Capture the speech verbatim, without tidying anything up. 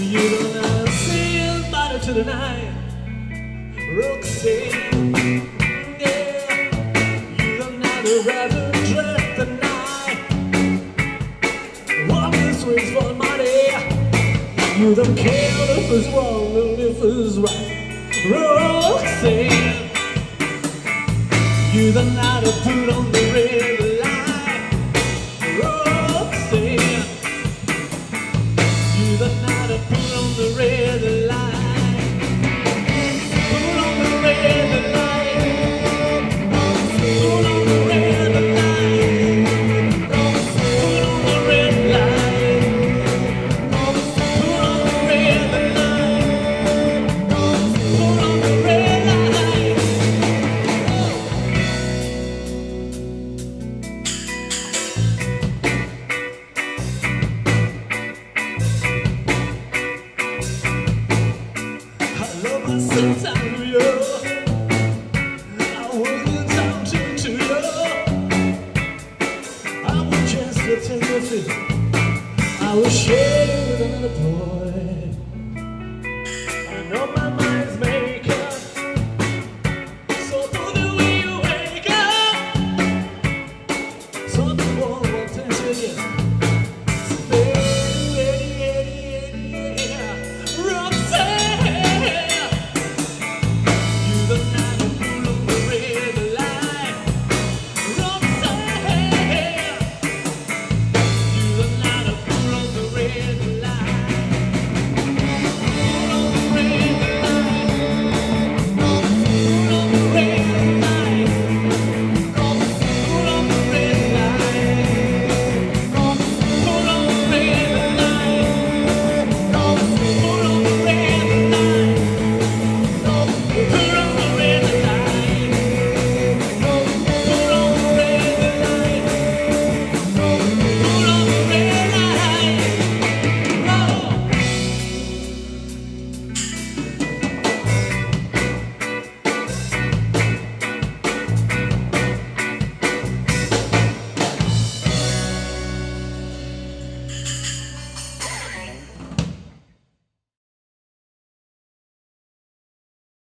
You don't know, say a bottle to the night, Roxanne, yeah. You don't know the rather dress the night, walk the streets for money. You don't care if it's wrong or if it's right, Roxanne. You don't know how to put on the red light, Roxanne. You don't know how to put on the red light. Put on the red light. Put on the red light. Put on the red light. Put on the red light. Put on the red light. Sometimes you, I wasn't talking to you. I was just a tendency. I was sharing with another boy. I know my.